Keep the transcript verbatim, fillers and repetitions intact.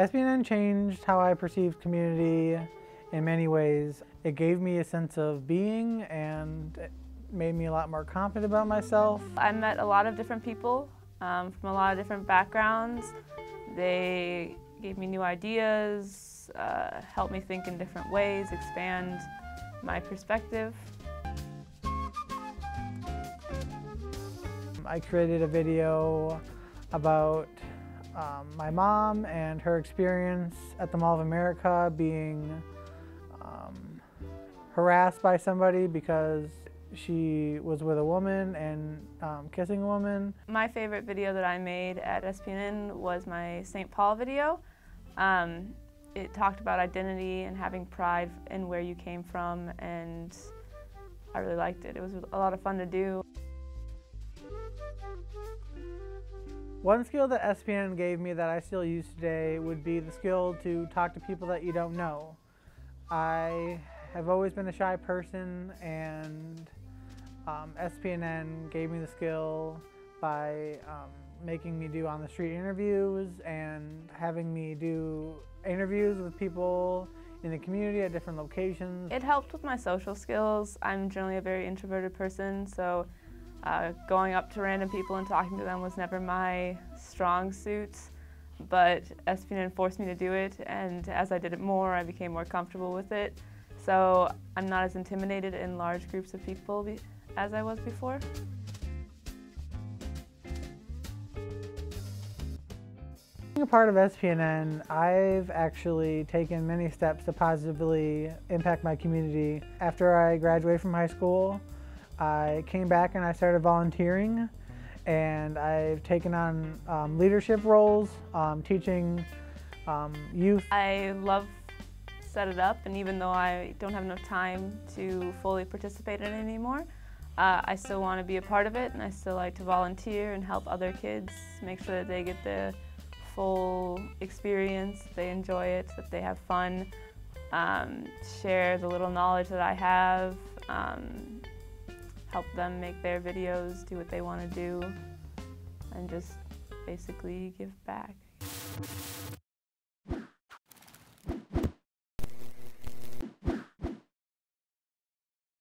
S P N N changed how I perceived community in many ways. It gave me a sense of being and it made me a lot more confident about myself. I met a lot of different people um, from a lot of different backgrounds. They gave me new ideas, uh, helped me think in different ways, expand my perspective. I created a video about um, my mom and her experience at the Mall of America being um, harassed by somebody because she was with a woman and um, kissing a woman. My favorite video that I made at S P N N was my Saint Paul video. Um, it talked about identity and having pride in where you came from, and I really liked it. It was a lot of fun to do. One skill that S P N N gave me that I still use today would be the skill to talk to people that you don't know. I have always been a shy person, and um, S P N N gave me the skill by um, making me do on-the-street interviews and having me do interviews with people in the community at different locations. It helped with my social skills. I'm generally a very introverted person, so Uh, going up to random people and talking to them was never my strong suit, but S P N N forced me to do it, and as I did it more, I became more comfortable with it. So I'm not as intimidated in large groups of people be as I was before. Being a part of S P N N, I've actually taken many steps to positively impact my community. After I graduated from high school, I came back and I started volunteering, and I've taken on um, leadership roles, um, teaching um, youth. I love Set It Up, and even though I don't have enough time to fully participate in it anymore, uh, I still want to be a part of it, and I still like to volunteer and help other kids, make sure that they get the full experience, that they enjoy it, that they have fun, um, share the little knowledge that I have, um, help them make their videos, do what they want to do, and just basically give back.